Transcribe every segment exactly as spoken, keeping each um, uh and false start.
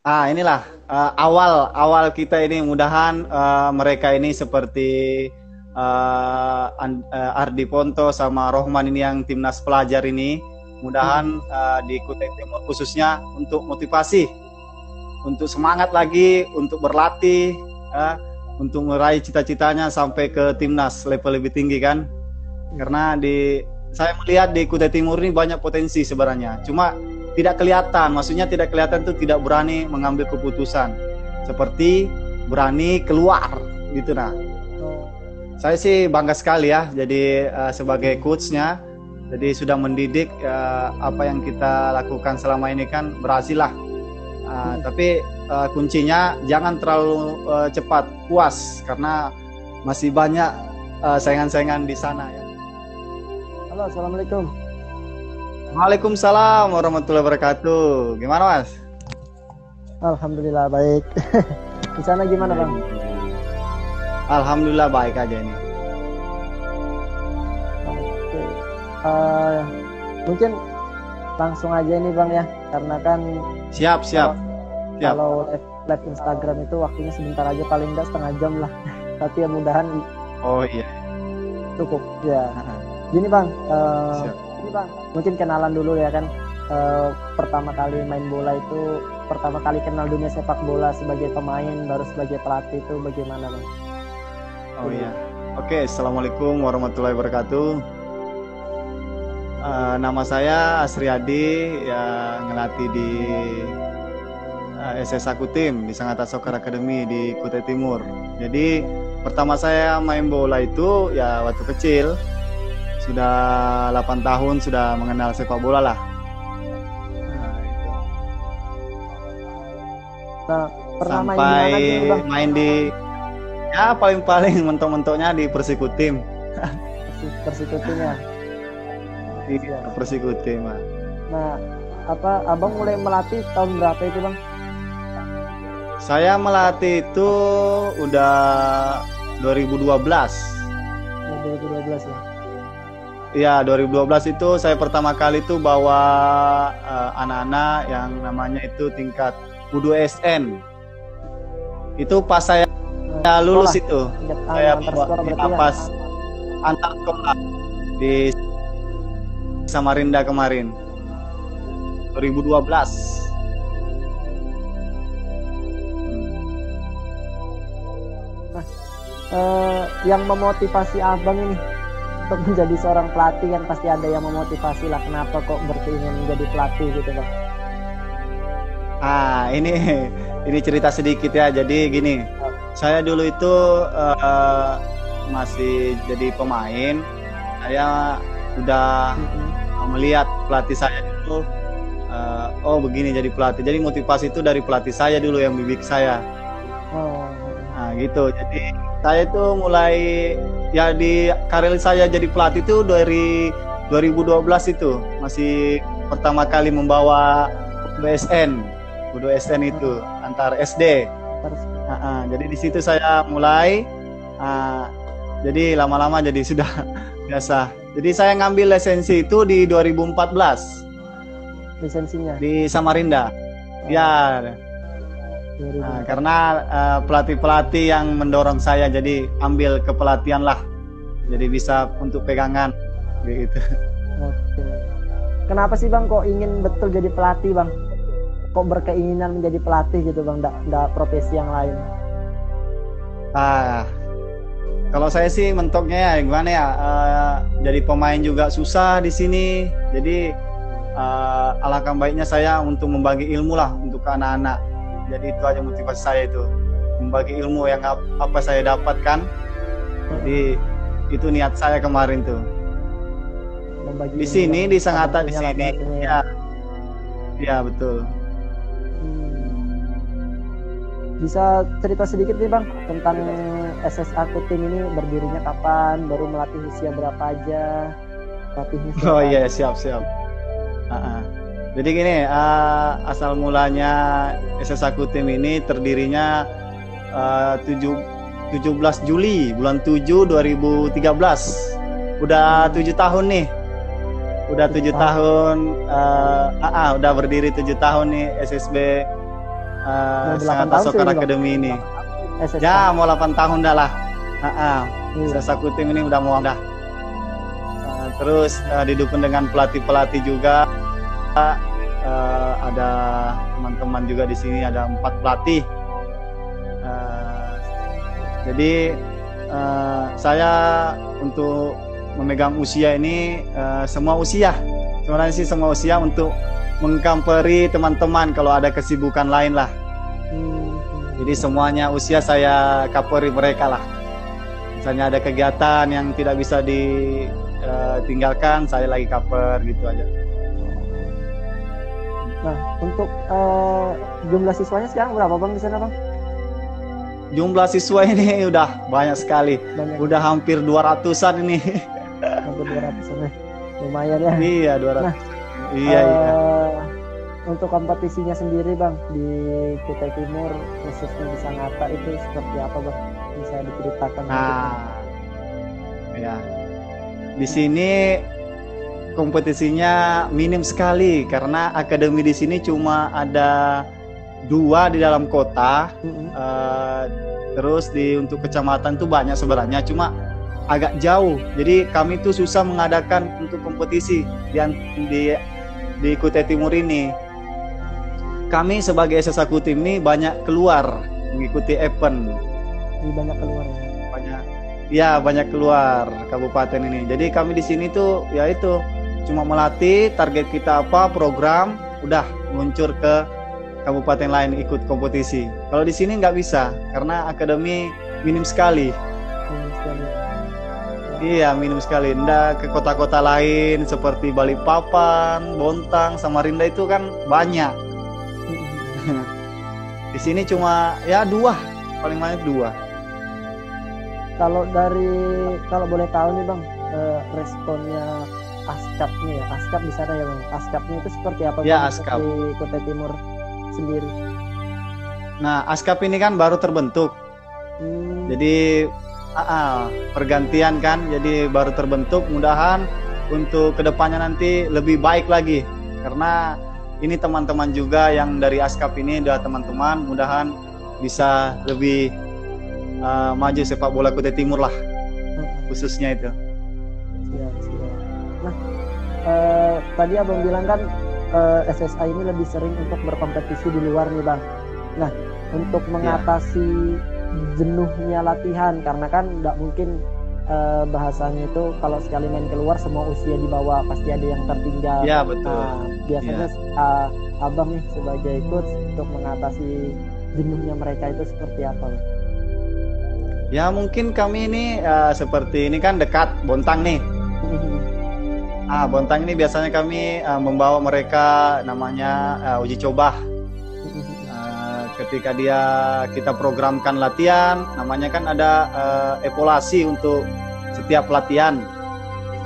Ah, inilah uh, awal awal kita ini, mudahan uh, mereka ini seperti uh, And, uh, Ardi Ponto sama Rohman ini yang timnas pelajar ini, mudahan hmm. uh, di Kutai Timur khususnya untuk motivasi, untuk semangat lagi, untuk berlatih, uh, untuk meraih cita-citanya sampai ke timnas level lebih tinggi kan? Karena di saya melihat di Kutai Timur ini banyak potensi sebenarnya, cuma tidak kelihatan, maksudnya tidak kelihatan itu tidak berani mengambil keputusan, seperti berani keluar gitu. Nah, saya sih bangga sekali ya, jadi uh, sebagai coachnya, jadi sudah mendidik uh, apa yang kita lakukan selama ini kan berhasil lah. Uh, hmm. Tapi uh, kuncinya jangan terlalu uh, cepat puas, karena masih banyak uh, saingan-saingan di sana ya. Halo, assalamualaikum. Waalaikumsalam warahmatullahi wabarakatuh. Gimana Mas? Alhamdulillah baik. Di sana gimana Bang? Alhamdulillah baik aja ini. Oke. Uh, mungkin langsung aja ini Bang ya, karena kan siap siap. Kalau, siap. kalau live, live Instagram itu waktunya sebentar aja, paling nggak setengah jam lah. Tapi ya mudahan. Oh iya. Cukup ya. Gini Bang. Uh, siap. Bang, mungkin kenalan dulu ya kan, e, pertama kali main bola itu, pertama kali kenal dunia sepak bola sebagai pemain, baru sebagai pelatih itu bagaimana Bang? Oh iya, oke, okay, assalamualaikum warahmatullahi wabarakatuh. E, nama saya Asriadi, ya, ngelatih di e, S S Kutim di Sangatta Soccer Academy di Kutai Timur. Jadi pertama saya main bola itu ya waktu kecil. Sudah delapan tahun sudah mengenal sepak bola lah. Nah, itu. Nah, pernah sampai main, main, main di ya paling-paling mentok-mentoknya di Persikutim. Persikutim ya. Di Persikutim. Nah, apa Abang mulai melatih tahun berapa itu Bang? Saya melatih itu udah dua ribu dua belas. Nah, dua ribu dua belas ya. Ya, dua ribu dua belas itu saya pertama kali itu bawa anak-anak uh, yang namanya itu tingkat U dua S N. Itu pas saya nah, lulus sekolah. Itu Tingkat saya bawa di lapas antar sekolah di Samarinda kemarin dua ribu dua belas. Nah, eh, yang memotivasi Abang ini untuk menjadi seorang pelatih kan pasti ada yang memotivasi lah, kenapa kok berkeinginan menjadi pelatih gitu Bang? Ah ini ini cerita sedikit ya, jadi gini, oh. saya dulu itu uh, masih jadi pemain, saya udah mm-hmm. melihat pelatih saya itu, uh, oh begini jadi pelatih, jadi motivasi itu dari pelatih saya dulu yang bimbing saya. Oh. Nah gitu, jadi saya itu mulai ya di karir saya jadi pelatih itu dari dua ribu dua belas itu masih pertama kali membawa U dua S N, U dua S N itu antar S D. Uh, uh, jadi di situ saya mulai, uh, jadi lama-lama jadi sudah biasa. Jadi saya ngambil lisensi itu di dua ribu empat belas. Lisensinya? Di Samarinda. Oh. Ya. Nah, karena uh, pelatih-pelatih yang mendorong saya jadi ambil kepelatihan lah, jadi bisa untuk pegangan gitu. Oke. Kenapa sih Bang kok ingin betul jadi pelatih Bang? Kok berkeinginan menjadi pelatih gitu Bang, nggak, nggak profesi yang lain? Ah, kalau saya sih mentoknya ya gimana ya, uh, jadi pemain juga susah di sini, jadi uh, alangkah baiknya saya untuk membagi ilmu lah untuk anak-anak. Jadi itu aja motivasi saya itu, membagi ilmu yang apa saya dapatkan. Jadi itu niat saya kemarin tuh. Membagi di sini di Sangatta di sini. Ya. Ya betul. Hmm. Bisa cerita sedikit nih Bang tentang S S A Kutim ini berdirinya kapan, baru melatih usia berapa aja, pelatihnya siapa? Oh iya siap siap. Uh-uh. Jadi gini, uh, asal mulanya S S A Kutim ini terdirinya uh, tujuh, tujuh belas Juli bulan tujuh dua ribu tiga belas. Udah tujuh tahun nih. Udah tujuh tahun uh, uh, uh, udah berdiri tujuh tahun nih S S B uh, Sangatta Soccer Academy ini. S S K. Ya, mau delapan tahun dah lah. Heeh. Uh, uh. Persikutim ini udah mau dah. Uh, terus uh, didukung dengan pelatih-pelatih juga. Uh, ada teman-teman juga di sini, ada empat pelatih. Uh, jadi uh, saya untuk memegang usia ini uh, semua usia. Sebenarnya sih semua usia untuk mengkamperi teman-teman kalau ada kesibukan lain lah. Hmm. Jadi semuanya usia saya kaperi mereka lah. Misalnya ada kegiatan yang tidak bisa ditinggalkan, uh, saya lagi kaper gitu aja. Nah, untuk uh, jumlah siswanya sekarang berapa bang di sana bang? Jumlah siswa ini udah banyak sekali, banyak. Udah hampir dua ratusan ini. Hampir dua ratusan ya, lumayan ya. Iya, dua ratus. Nah, iya, uh, iya. Untuk kompetisinya sendiri bang, di Kutai Timur, khususnya di Sangatta itu seperti apa bang? Bisa diceritakan? Nah, ya, di sini kompetisinya minim sekali karena akademi di sini cuma ada dua di dalam kota. Mm-hmm. uh, terus di untuk kecamatan tuh banyak sebenarnya, cuma agak jauh. Jadi kami tuh susah mengadakan untuk kompetisi di di, di Kutai Timur ini. Kami sebagai S S A Kutim ini banyak keluar mengikuti event. Banyak keluar. Banyak. Ya banyak keluar kabupaten ini. Jadi kami di sini tuh ya itu. Cuma melatih, target kita apa, program, udah meluncur ke kabupaten lain ikut kompetisi. Kalau di sini nggak bisa, karena akademi minim sekali. Minim sekali. Nah. Iya, minim sekali. Nggak ke kota-kota lain, seperti Balipapan, Bontang, Samarinda itu kan banyak. Di sini cuma, ya dua, paling banyak dua. Kalau dari, kalau boleh tahu nih bang, eh, responnya Askapnya ya, Askap di sana ya bang. Askapnya itu seperti apa ya, bang? Askap di Kutai Timur sendiri. Nah, Askap ini kan baru terbentuk. Hmm. Jadi uh, pergantian kan, jadi baru terbentuk. Mudahan untuk kedepannya nanti lebih baik lagi. Karena ini teman-teman juga yang dari Askap ini udah teman-teman. Mudahan bisa lebih uh, maju sepak bola Kutai Timur lah, hmm. khususnya itu. Siap, siap. Nah, uh, tadi abang bilang kan S S A ini lebih sering untuk berkompetisi di luar nih bang. Nah, untuk mengatasi yeah. jenuhnya latihan, karena kan nggak mungkin eh, bahasanya itu kalau sekali main keluar semua usia dibawa, pasti ada yang tertinggal. Iya yeah, betul. Nah, biasanya yeah. uh, abang nih sebagai coach untuk mengatasi jenuhnya mereka itu seperti apa? Bang? Ya mungkin kami ini uh, seperti ini kan dekat Bontang nih. Ah, Bontang ini biasanya kami uh, membawa mereka namanya uh, uji coba. Uh, ketika dia kita programkan latihan, namanya kan ada uh, evaluasi untuk setiap latihan.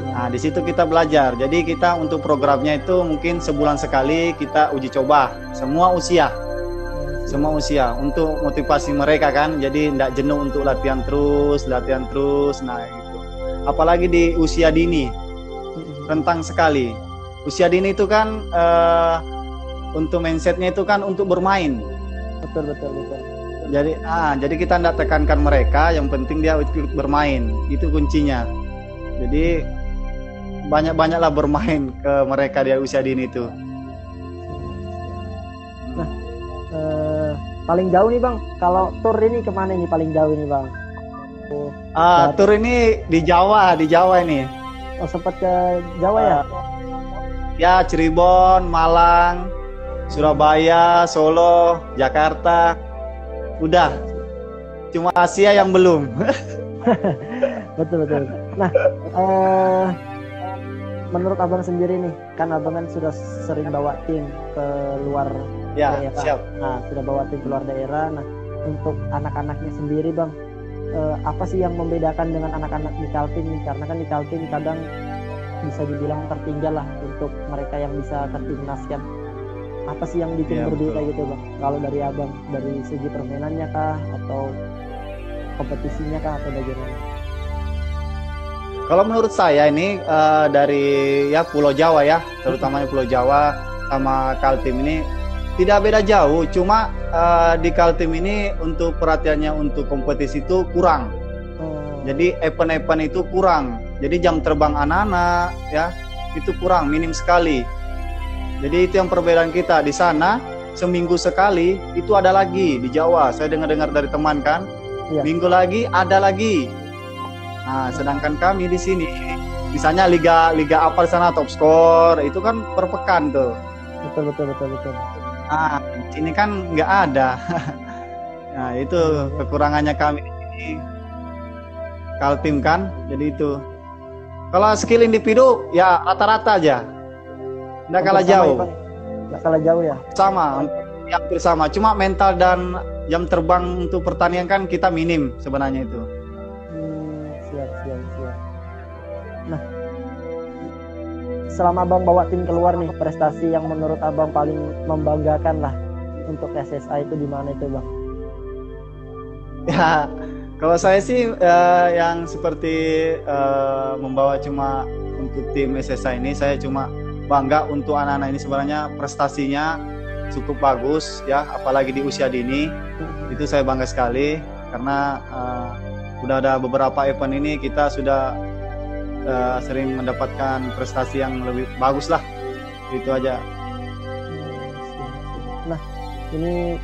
Nah, di situ kita belajar. Jadi kita untuk programnya itu mungkin sebulan sekali kita uji coba semua usia, semua usia untuk motivasi mereka kan. Jadi tidak jenuh untuk latihan terus, latihan terus. Nah, gitu. Apalagi di usia dini. Rentang sekali usia dini itu kan uh, untuk mindsetnya itu kan untuk bermain. Betul betul betul. Jadi ah jadi kita tidak tekankan mereka, yang penting dia bermain, itu kuncinya. Jadi banyak-banyaklah bermain ke mereka di usia dini itu. Nah uh, paling jauh nih bang, kalau tur ini kemana ini paling jauh ini bang? Oh, ah tur ini di Jawa di Jawa ini. Oh, sempat ke Jawa ya? Ya, Cirebon, Malang, Surabaya, Solo, Jakarta. Udah. Cuma Asia yang belum. Betul, betul. Nah, eh, menurut abang sendiri nih, kan abang kan sudah sering bawa tim ke luar ya, daerah. Siap. Nah, sudah bawa tim ke luar daerah. Nah, untuk anak-anaknya sendiri, bang, Uh, apa sih yang membedakan dengan anak-anak di Kaltim nih? Karena kan di Kaltim kadang bisa dibilang tertinggal lah untuk mereka yang bisa tertimnaskan. Apa sih yang bikin ya, berbeda betul. Gitu bang? Kalau dari abang, dari segi permainannya kah? Atau kompetisinya kah? Atau bagaimana? Kalau menurut saya ini uh, dari ya Pulau Jawa ya, terutamanya Pulau Jawa sama Kaltim ini tidak beda jauh, cuma uh, di Kaltim ini untuk perhatiannya untuk kompetisi itu kurang. Oh. Jadi event-event itu kurang. Jadi jam terbang anak-anak ya itu kurang, minim sekali. Jadi itu yang perbedaan kita di sana. Seminggu sekali itu ada lagi di Jawa. Saya dengar-dengar dari teman kan, ya. Minggu lagi ada lagi. Nah, sedangkan kami di sini, misalnya liga liga apa di sana top skor itu kan per pekan tuh. Betul, betul, betul, betul. Nah, ini kan nggak ada. Nah, itu kekurangannya kami di Kaltim kan, jadi itu. Kalau skill individu, ya rata-rata aja. Nggak kalah jauh. Nggak kalah jauh ya? Sama, hampir sama. Cuma mental dan jam terbang untuk pertandingan kan kita minim sebenarnya itu. Hmm, siap, siap, siap. Nah, selama abang bawa tim keluar nih, prestasi yang menurut abang paling membanggakan lah untuk S S A itu di mana itu bang? Ya, kalau saya sih eh, yang seperti eh, membawa cuma untuk tim S S A ini, saya cuma bangga untuk anak-anak ini sebenarnya prestasinya cukup bagus ya, apalagi di usia dini itu saya bangga sekali karena eh, udah ada beberapa event ini kita sudah Uh, sering mendapatkan prestasi yang lebih bagus lah, itu aja. Nah, ini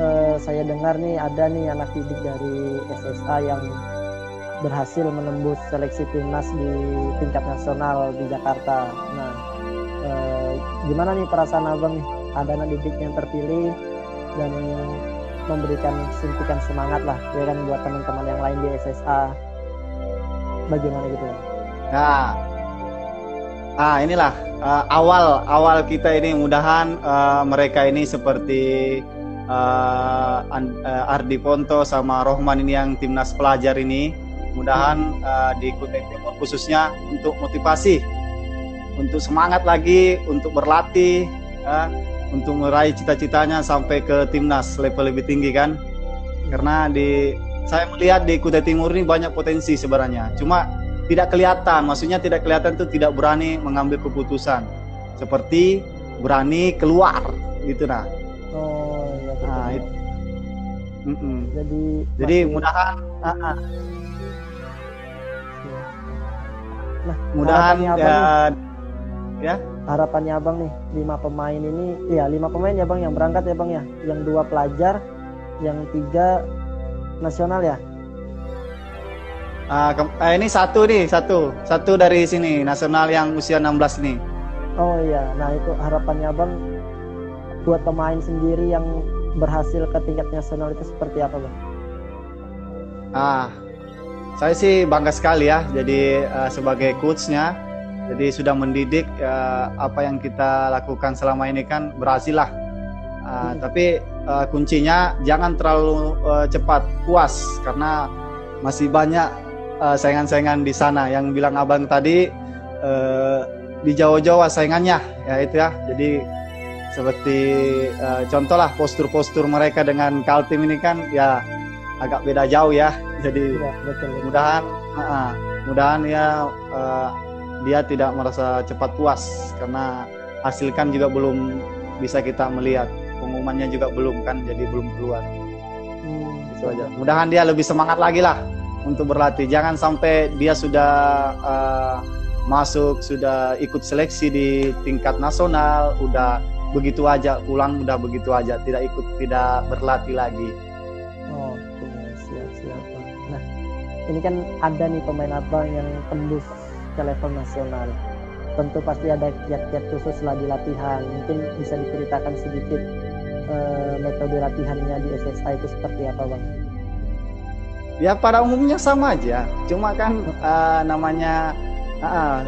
uh, saya dengar nih ada nih anak didik dari S S A yang berhasil menembus seleksi timnas di tingkat nasional di Jakarta. Nah, uh, gimana nih perasaan abang nih? Ada anak didik yang terpilih dan memberikan suntikan semangat lah, ya kan, buat teman-teman yang lain di S S A. Bagaimana gitu? Nah, ah inilah uh, awal awal kita ini, mudahan uh, mereka ini seperti uh, And, uh, Ardi Ponto sama Rohman ini yang timnas pelajar ini, mudahan uh, di Kutai Timur khususnya untuk motivasi, untuk semangat lagi, untuk berlatih, uh, untuk meraih cita-citanya sampai ke timnas level lebih tinggi kan? Karena di saya melihat di Kutai Timur ini banyak potensi sebenarnya, cuma tidak kelihatan, maksudnya tidak kelihatan itu tidak berani mengambil keputusan, seperti berani keluar gitu nah. Oh, ya, betul. Nah, itu. Mm -mm. Jadi, jadi masih... mudahan, uh -uh. Nah, mudahan ya, ya. Harapannya abang nih, lima pemain ini, ya lima pemain ya bang yang berangkat ya bang ya, yang dua pelajar, yang tiga nasional ya. Uh, uh, ini satu nih, satu satu dari sini, nasional yang usia enam belas nih. Oh iya, nah itu harapannya bang buat pemain sendiri yang berhasil ke tingkat nasional itu seperti apa bang? Ah, uh, saya sih bangga sekali ya, jadi uh, sebagai coachnya, jadi sudah mendidik uh, apa yang kita lakukan selama ini kan berhasil lah. Uh, hmm. Tapi uh, kuncinya jangan terlalu uh, cepat puas karena masih banyak saingan-saingan di sana yang bilang abang tadi eh, di Jawa-Jawa saingannya ya itu ya, jadi seperti eh, contohlah postur-postur mereka dengan Kaltim ini kan ya agak beda jauh ya, jadi ya, betul, betul. mudahan uh, mudahan ya uh, dia tidak merasa cepat puas karena hasil kan juga belum bisa kita melihat, pengumumannya juga belum kan, jadi belum keluar. hmm. Itu aja, mudahan dia lebih semangat lagi lah untuk berlatih, jangan sampai dia sudah uh, masuk, sudah ikut seleksi di tingkat nasional, udah begitu aja, pulang udah begitu aja, tidak ikut, tidak berlatih lagi. Oh, oke, siap-siap. Nah, ini kan ada nih pemain abang yang tembus ke level nasional. Tentu pasti ada kiat-kiat khusus lah di latihan. Mungkin bisa diceritakan sedikit uh, metode latihannya di S S A itu seperti apa, bang? Ya pada umumnya sama aja, cuma kan uh, namanya uh,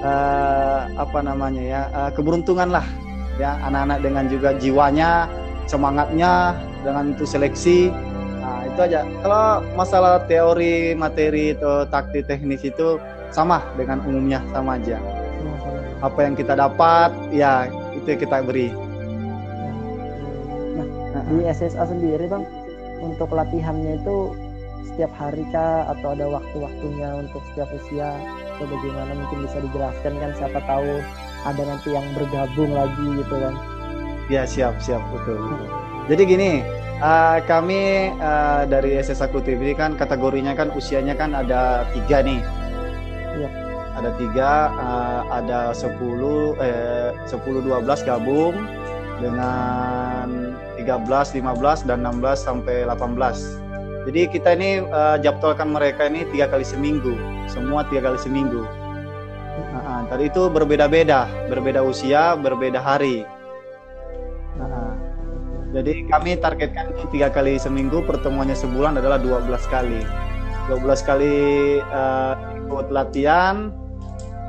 uh, apa namanya ya uh, keberuntungan lah ya anak-anak dengan juga jiwanya, semangatnya dengan itu seleksi, nah, itu aja. Kalau masalah teori, materi atau taktik teknis itu sama dengan umumnya, sama aja. Apa yang kita dapat ya itu kita beri. Nah, uh -uh. Di S S A sendiri bang untuk latihannya itu setiap hari kah atau ada waktu-waktunya untuk setiap usia atau bagaimana, mungkin bisa dijelaskan kan, siapa tahu ada nanti yang bergabung lagi gitu kan. Ya, siap-siap, betul. Jadi gini, uh, kami uh, dari S S Aku T V kan kategorinya kan usianya kan ada tiga nih. Ya. Ada tiga, uh, ada sepuluh, eh, sepuluh dua belas gabung dengan tiga belas, lima belas, dan enam belas sampai delapan belas. Jadi kita ini uh, jadwalkan mereka ini tiga kali seminggu, semua tiga kali seminggu. Nah, tadi itu berbeda-beda, berbeda usia, berbeda hari. Nah, jadi kami targetkan tiga kali seminggu, pertemuannya sebulan adalah dua belas kali. dua belas kali uh, ikut latihan,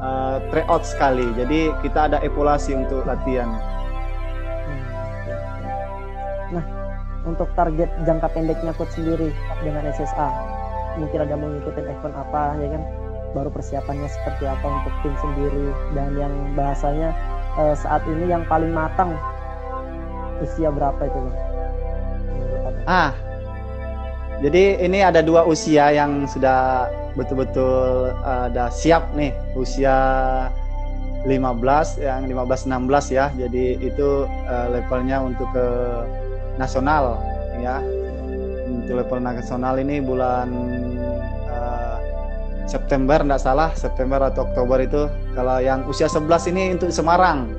uh, tryout sekali. Jadi kita ada evaluasi untuk latihan. Nah, untuk target jangka pendeknya coach sendiri dengan S S A, mungkin ada mau ngikutin event apa, ya kan? Baru persiapannya seperti apa untuk tim sendiri, dan yang bahasanya eh, saat ini yang paling matang usia berapa itu? Ah, jadi ini ada dua usia yang sudah betul-betul uh, udah siap nih, usia lima belas, yang lima belas enam belas ya, jadi itu uh, levelnya untuk ke nasional ya. Untuk level nasional ini bulan uh, September, tidak salah, September atau Oktober itu. Kalau yang usia sebelas ini untuk Semarang.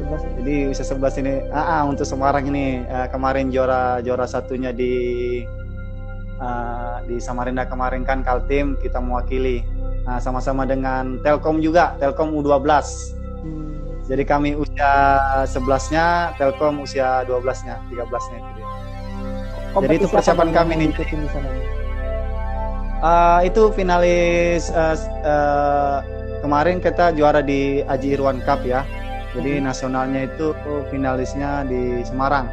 sebelas. Jadi usia sebelas ini, ah, ah, untuk Semarang ini eh, kemarin juara juara satunya di uh, di Samarinda kemarin kan, Kaltim kita mewakili. Nah, sama-sama dengan Telkom juga, Telkom U dua belas. Hmm. Jadi kami usia sebelasnya, Telkom usia dua belasnya, tiga belasnya itu dia. Jadi itu persiapan kami nih. Uh, itu finalis uh, uh, kemarin kita juara di Aji Irwan Cup ya. Jadi hmm. nasionalnya itu uh, finalisnya di Semarang.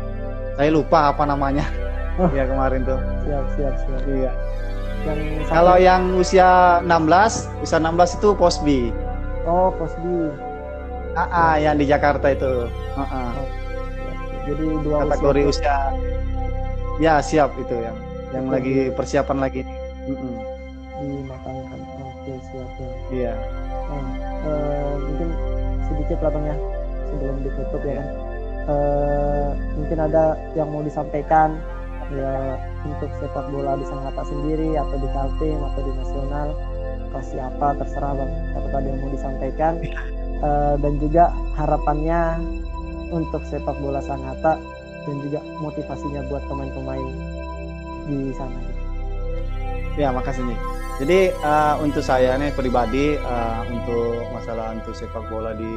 Saya lupa apa namanya. Oh. Ya kemarin tuh. Siap, siap, siap. Iya. Yang kalau yang usia enam belas, usia enam belas itu Posbi. Oh, Posbi. Ah, ah, yang di Jakarta itu. Uh -uh. Oh. Jadi dua kategori usia. usia. Ya, siap itu yang yang hmm. lagi persiapan lagi. Mm-hmm. Dimatangkan, oke siap ya. Iya. Nah, uh, mungkin sedikit lah bang ya, sebelum ditutup yeah. ya kan. Uh, mungkin ada yang mau disampaikan ya untuk sepak bola di Sangatta sendiri atau di Kaltim atau di nasional, pasti apa terserah bang. Kalau ada yang mau disampaikan uh, dan juga harapannya untuk sepak bola Sangatta dan juga motivasinya buat pemain-pemain di sana. Ya, makasih nih. Jadi uh, untuk saya nih pribadi, uh, untuk masalah untuk sepak bola di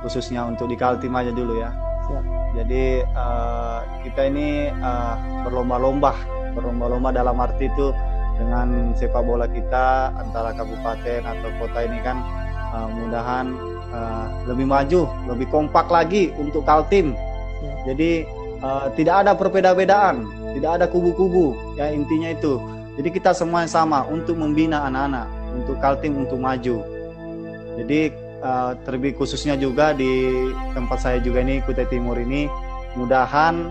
khususnya untuk di Kaltim aja dulu ya. Siap. Jadi uh, kita ini uh, berlomba-lomba, berlomba-lomba dalam arti itu dengan sepak bola kita antara kabupaten atau kota ini kan, uh, mudahan uh, lebih maju, lebih kompak lagi untuk Kaltim. Siap. Jadi uh, tidak ada perbedaan, tidak ada kubu-kubu ya, intinya itu. Jadi kita semua sama untuk membina anak-anak, untuk Kaltim, untuk maju. Jadi uh, terlebih khususnya juga di tempat saya juga ini, Kutai Timur ini, mudahan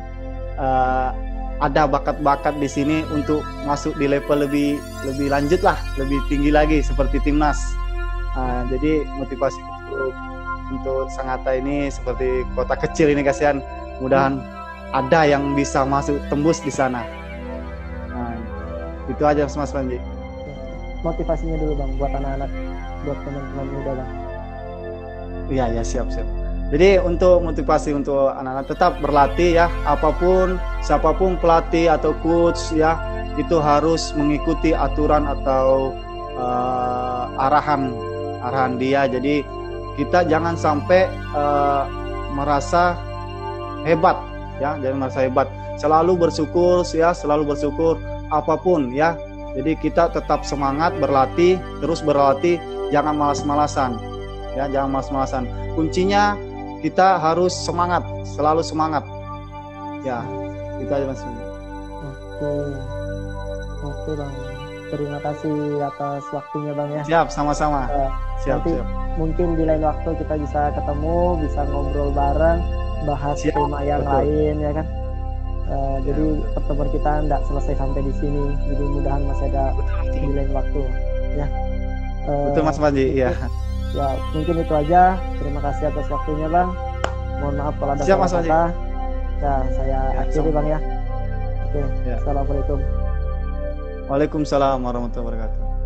uh, ada bakat-bakat di sini untuk masuk di level lebih lebih lanjut lah, lebih tinggi lagi seperti timnas. Uh, jadi motivasi untuk, untuk Sangatta ini seperti kota kecil ini, kasihan. Mudahan hmm. ada yang bisa masuk tembus di sana. Itu aja Mas Panji. Motivasinya dulu bang buat anak-anak, buat teman-teman muda bang. Iya ya, siap siap. Jadi untuk motivasi untuk anak-anak tetap berlatih ya, apapun siapapun pelatih atau coach ya, itu harus mengikuti aturan atau uh, arahan arahan dia. Jadi kita jangan sampai uh, merasa hebat ya, jangan merasa hebat. Selalu bersyukur ya, selalu bersyukur. Apapun ya, jadi kita tetap semangat berlatih, terus berlatih, jangan malas-malasan ya, jangan malas-malasan. Kuncinya kita harus semangat, selalu semangat ya. Kita aja langsung. Oke, oke bang, terima kasih atas waktunya bang ya. Siap, sama-sama. Uh, siap, nanti siap. Mungkin di lain waktu kita bisa ketemu, bisa ngobrol bareng, bahas siap, tema yang betul. lain ya kan. Uh, ya, jadi betul. pertemuan kita tidak selesai sampai di sini, jadi mudahan masih ada di lain waktu ya. Uh, betul Mas Panji ya. Ya mungkin itu aja, terima kasih atas waktunya bang, mohon maaf kalau ada kata-kata. Ya, saya ya, akhiri Bang ya. Oke, ya. Assalamualaikum. Waalaikumsalam warahmatullahi wabarakatuh.